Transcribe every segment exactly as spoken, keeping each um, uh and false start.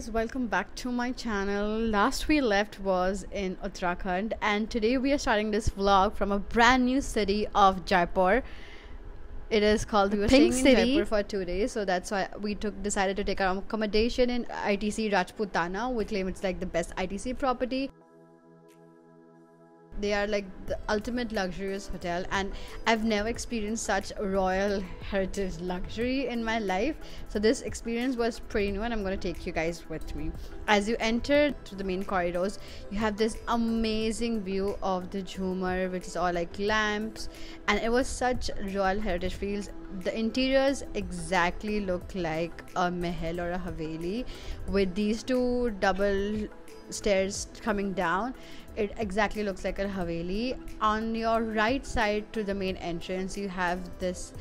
guys, welcome back to my channel. Last we left was in Uttarakhand, and today we are starting this vlog from a brand new city of Jaipur. It is called the Pink City. We were staying in Jaipur for two days, so that's why we took decided to take our accommodation in I T C Rajputana. We claim it's like the best I T C property. They are like the ultimate luxurious hotel, and I've never experienced such royal heritage luxury in my life. So this experience was pretty new, and I'm going to take you guys with me. As you enter to the main corridors, you have this amazing view of the Jhumar, which is all like lamps, and it was such royal heritage feels. The interiors exactly look like a mahal or a haveli, with these two double stairs coming down. It exactly looks like a haveli. On your right side to the main entrance, you have this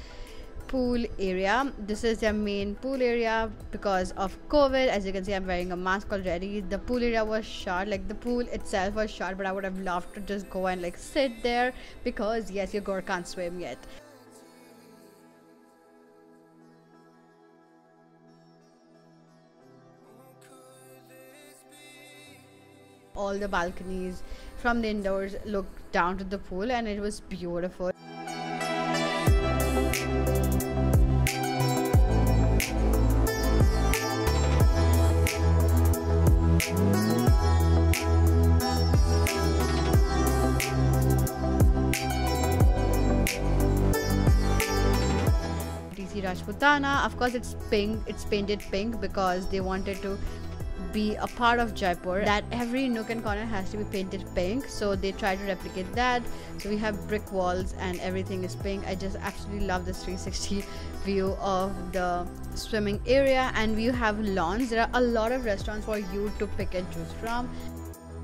pool area. This is their main pool area. Because of COVID, as you can see, I'm wearing a mask already. The pool area was shut, like the pool itself was shut, but I would have loved to just go and like sit there, because yes, your girl can't swim yet. All the balconies from the indoors look down to the pool, and it was beautiful. I T C Rajputana, of course, it's pink, it's painted pink because they wanted to be a part of Jaipur that every nook and corner has to be painted pink, so they try to replicate that. So we have brick walls and everything is pink. I just absolutely love this three sixty view of the swimming area, and we have lawns. There are a lot of restaurants for you to pick and choose from.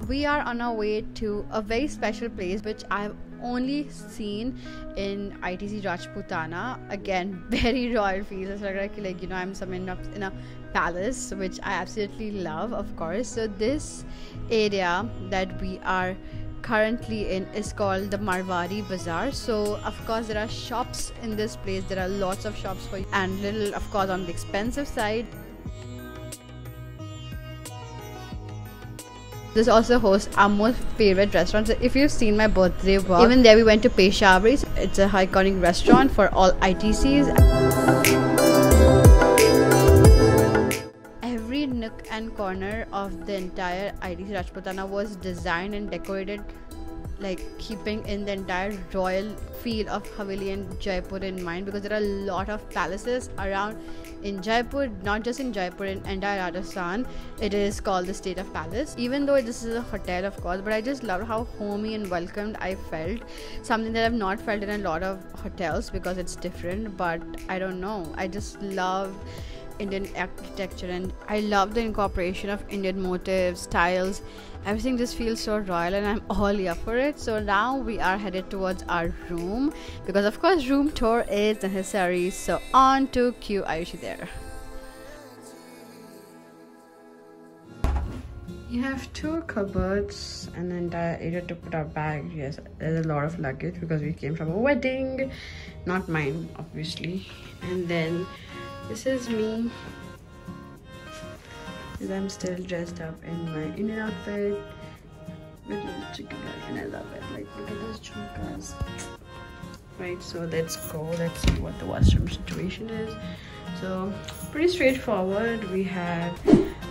We are on our way to a very special place which I've only seen in I T C Rajputana. Again, very royal feels. It's like, like you know, I'm some in a, in a palace, which I absolutely love, of course. So this area that we are currently in is called the Marwari Bazaar. So of course there are shops in this place. There are lots of shops for you, and little, of course, on the expensive side. This also hosts our most favorite restaurants. If you've seen my birthday vlog, even there we went to Peshawri. It's a iconic restaurant for all I T Cs. Every nook and corner of the entire I T C Rajputana was designed and decorated, like keeping in the entire royal feel of Haveli and Jaipur in mind, because there are a lot of palaces around in Jaipur, not just in Jaipur, in entire Rajasthan. It is called the State of Palace, even though this is a hotel, of course, but I just love how homey and welcomed I felt, something that I've not felt in a lot of hotels because it's different. But I don't know, I just love Indian architecture, and I love the incorporation of Indian motifs, styles, everything just feels so royal, and I'm all up for it. So now we are headed towards our room, because of course room tour is necessary. So on to Q Ayushi there. You have two cupboards and an entire area to put our bags. Yes, there's a lot of luggage because we came from a wedding, not mine obviously. And then this is me, and I'm still dressed up in my Indian outfit with little chicken bag, and I love it. Like, look at those chunkas. Right, so let's go. Let's see what the washroom situation is. So pretty straightforward. We have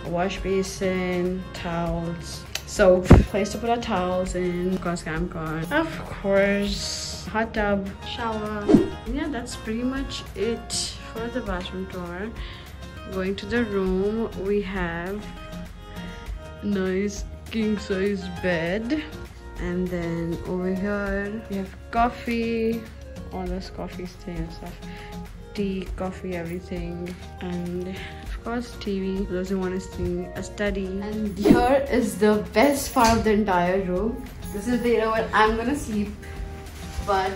a wash basin, towels, soap, place to put our towels in, cam con, of course, hot tub, shower. And yeah, that's pretty much it for the bathroom tour. Going to the room, we have nice king size bed, and then over here we have coffee, all those coffee things, stuff, tea, coffee, everything, and of course T V, those who want to see a study. And here is the best part of the entire room. This is the area where I'm gonna sleep, but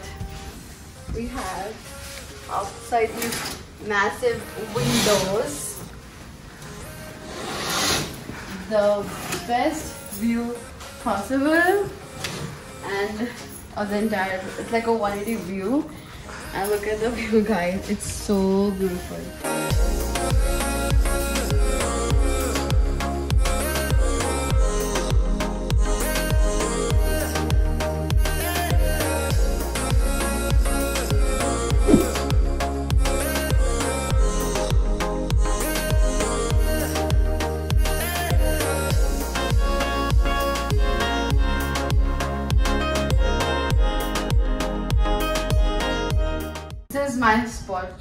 we have outside these massive windows, the best view possible, and of the entire, it's like a one eighty view. And look at the view, guys, it's so beautiful.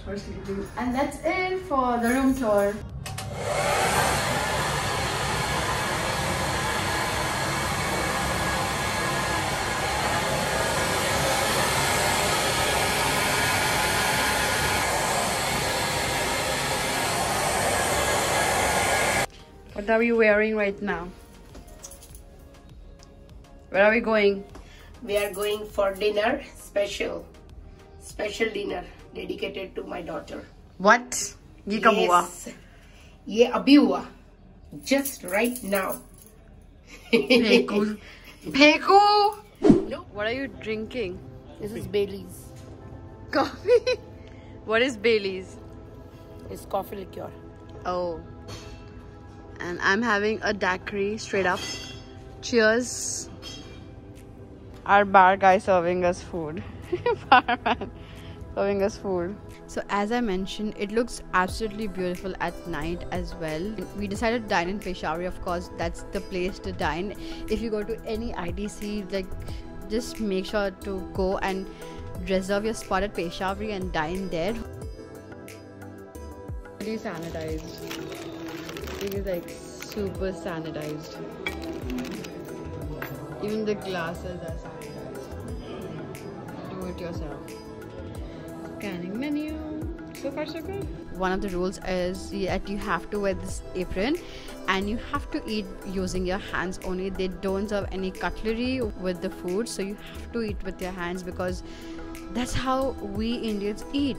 for sleeping. And that's it for the room tour. What are we wearing right now? Where are we going? We are going for dinner, special, special dinner dedicated to my daughter. What? Ye kab hua? Ye abhi hua, just right now. Peku, Peku. No. What are you drinking? This is Bailey's. Coffee. What is Bailey's? It's coffee liqueur. Oh. And I'm having a daiquiri straight up. Cheers. Our bar guy serving us food. Barman serving us food. So as I mentioned, it looks absolutely beautiful at night as well. We decided to dine in Peshawri, of course. That's the place to dine. If you go to any I T C, like, just make sure to go and reserve your spot at Peshawri and dine there. Pretty sanitized. It is like super sanitized. Even the glasses are sanitized. Do it yourself. Scanning menu. So far so good. One of the rules is that you have to wear this apron and you have to eat using your hands only. They don't serve any cutlery with the food, so you have to eat with your hands because that's how we Indians eat.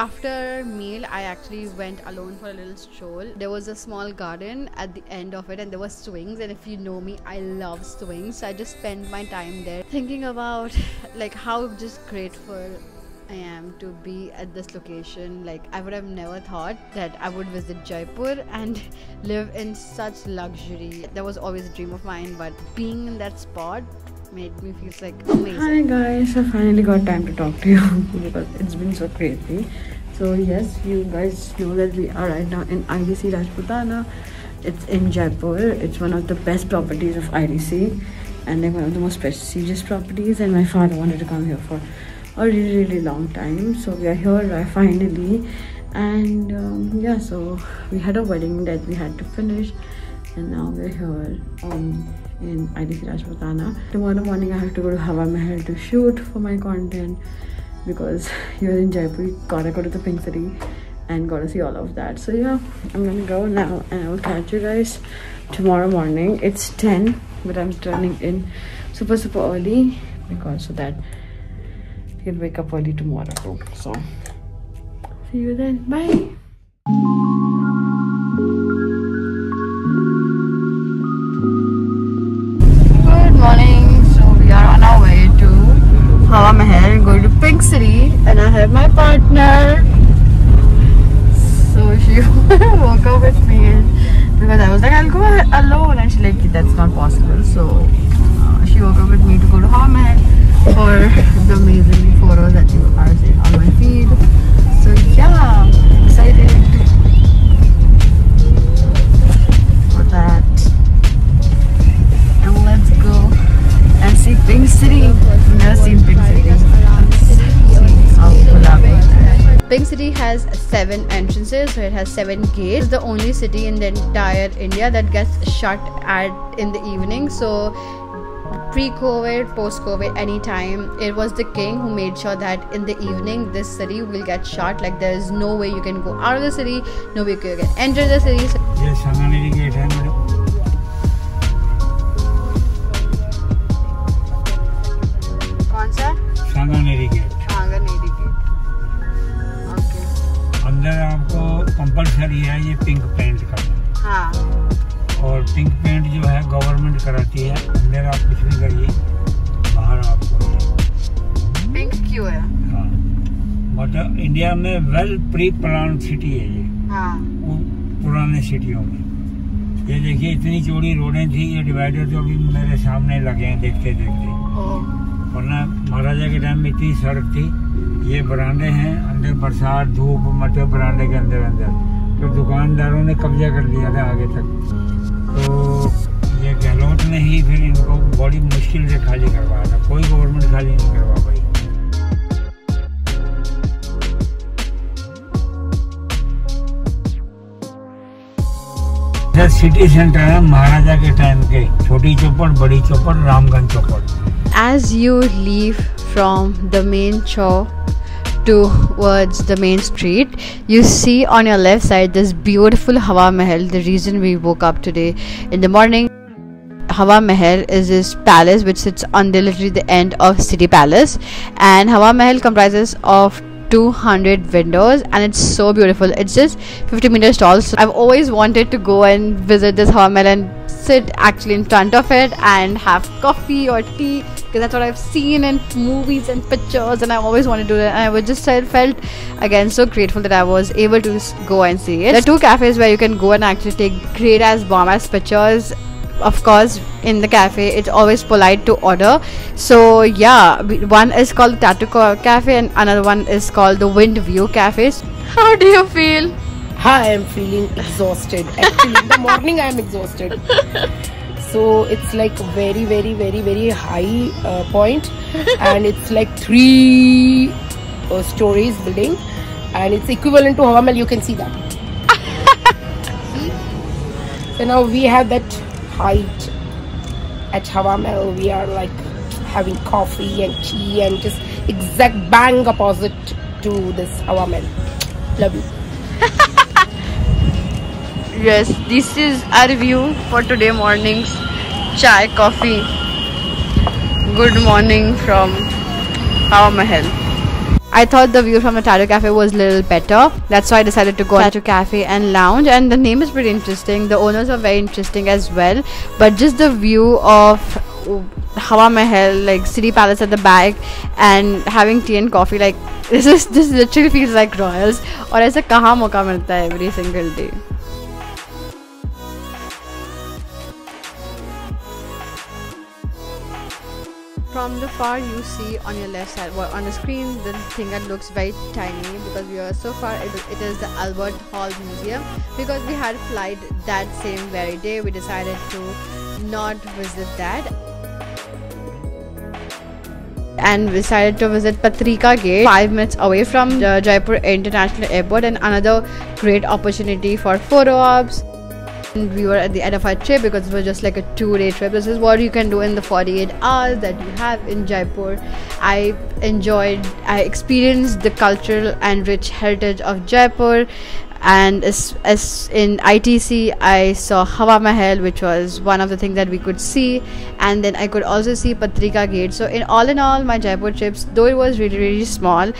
After meal, I actually went alone for a little stroll. There was a small garden at the end of it and there were swings, and if you know me, I love swings. So I just spent my time there thinking about like how just grateful I am to be at this location. Like, I would have never thought that I would visit Jaipur and live in such luxury. That was always a dream of mine, but being in that spot made me feel like amazing. Hi guys, I finally got time to talk to you because it's been so crazy. So yes, you guys know that we are right now in I T C Rajputana. It's in Jaipur. It's one of the best properties of I T C and like one of the most prestigious properties, and my father wanted to come here for a really really long time. So we are here right finally, and um, yeah, so we had a wedding that we had to finish and now we're here um, in I T C Rajputana. Tomorrow morning I have to go to Hawa Mahal to shoot for my content because you're in Jaipur, you gotta go to the Pink City and gotta see all of that. So yeah, I'm gonna go now and I will catch you guys tomorrow morning. It's ten, but I'm turning in super super early because so that you'll wake up early tomorrow too. So see you then, bye. Hawa Mahal, going to Pink City, and I have my partner. So she woke up with me because I was like, I'll go alone, and she's like, that's not possible. So uh, she woke up with me to go to Hawa Mahal for the amazing photos that you are seeing on my feed. So yeah, I'm excited for that. And let's go and see Pink City. I've never seen Pink City. Pink City has seven entrances, so it has seven gates. It's the only city in the entire India that gets shut at in the evening. So pre-COVID, post-COVID, anytime, it was the king who made sure that in the evening this city will get shut. Like, there is no way you can go out of the city, no way you can enter the city. So yes, Sanganeri Gate. Sanganeri Gate. Okay. अंदर आपको compulsory है ये pink paint करना। हाँ. और pink paint जो है government कराती है। अंदर आप कुछ भी करिए, बाहर आपको। पिंक क्यों है? हाँ. मतलब इंडिया में वेल प्री प्लान सिटी है ये। हाँ. वो पुराने सिटियों में। ये देखिए इतनी चौड़ी रोडें थी, ये डिवाइडर जो भी मेरे सामने लगे हैं देखते देखते। वरना महाराजा के टाइम में इतनी सड़क थी, ये बरामदे हैं, अंदर बरसात धूप मतलब बरामदे के अंदर अंदर, तो दुकानदारों ने कब्जा कर लिया था आगे तक, तो ये गहलोत ने ही फिर इनको बड़ी मुश्किल से खाली करवाया था, कोई गवर्नमेंट खाली नहीं करवा पाई। आज सिटी सेंटर है महाराजा के टाइम के, छोटी चौपड़, बड़ी चौपड़, रामगंज चौपड़। As you leave from the main chowk towards the main street, you see on your left side this beautiful Hawa Mahal. The reason we woke up today in the morning. Hawa Mahal is this palace which sits on the literally the end of City Palace, and Hawa Mahal comprises of two hundred windows and it's so beautiful. It's just fifty meters tall, so I've always wanted to go and visit this Hawa Mahal and sit actually in front of it and have coffee or tea, because that's what I've seen in movies and pictures and I always wanted to do it. And I was just I felt again so grateful that I was able to go and see it. There are two cafes where you can go and actually take great as bomb as pictures. Of course, in the cafe it's always polite to order, so yeah, one is called Tattoo Cafe and another one is called the Wind View Cafe. How do you feel? I am feeling exhausted actually. In the morning I am exhausted, so it's like very very very very high uh, point, and it's like three uh, stories building and it's equivalent to Hawa Mahal. You can see that. So now we have that height at Hawa Mahal. We are like having coffee and tea and just exact bang opposite to this Hawa Mahal. Love you. Yes, this is our view for today morning's chai coffee. Good morning from Hawa Mahal. I thought the view from the Tattoo Cafe was a little better. That's why I decided to go to Tattoo Cafe and lounge, and the name is pretty interesting. The owners are very interesting as well. But just the view of Hawa Mahal, like City Palace at the back, and having tea and coffee, like this is this literally feels like royals. Or ऐसा कहाँ मौका मिलता है every single day. From the far you see on your left side, well, on the screen, the thing that looks very tiny because we are so far, it, it is the Albert Hall Museum. Because we had flight that same very day, we decided to not visit that and decided to visit Patrika Gate, five minutes away from the Jaipur International Airport, and another great opportunity for photo ops. And we were at the end of our trip because it was just like a two-day trip. This is what you can do in the forty-eight hours that you have in Jaipur. I enjoyed, I experienced the cultural and rich heritage of Jaipur, and as, as in I T C I saw Hawa Mahal, which was one of the things that we could see, and then I could also see Patrika Gate. So in all in all, my Jaipur trips, though it was really really small,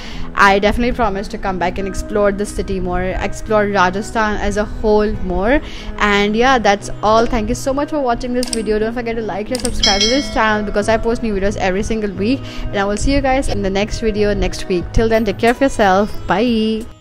I definitely promised to come back and explore the city more, explore Rajasthan as a whole more. And yeah, that's all. Thank you so much for watching this video. Don't forget to like and subscribe to this channel because I post new videos every single week, and I will see you guys in the next video next week. Till then, take care of yourself. Bye.